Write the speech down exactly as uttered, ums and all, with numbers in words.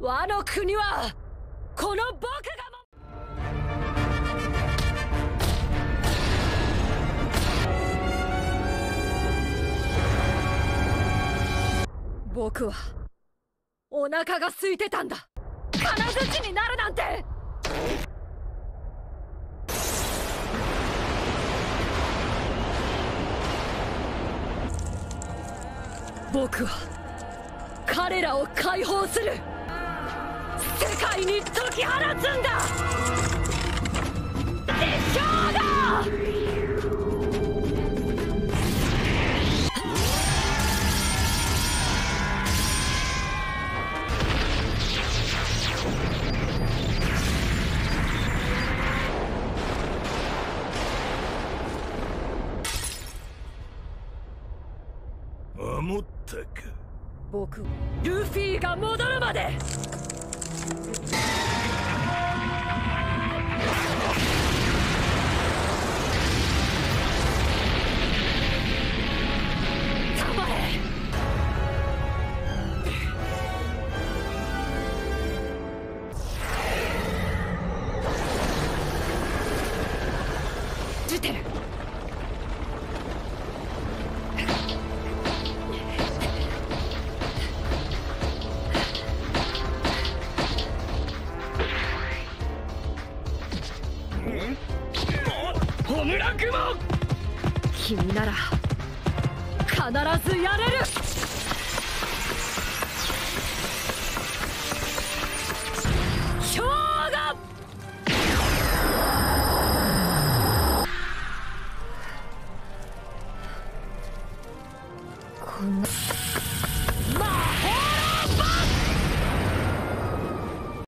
ワノ国はこの僕が僕はお腹が空いてたんだ。金槌になるなんて。僕は彼らを解放する。世界に解き放つんだ。一生だ。思ったか。僕ルフィが戻るまで頑張れ。ジュテル君なら必ずやれる。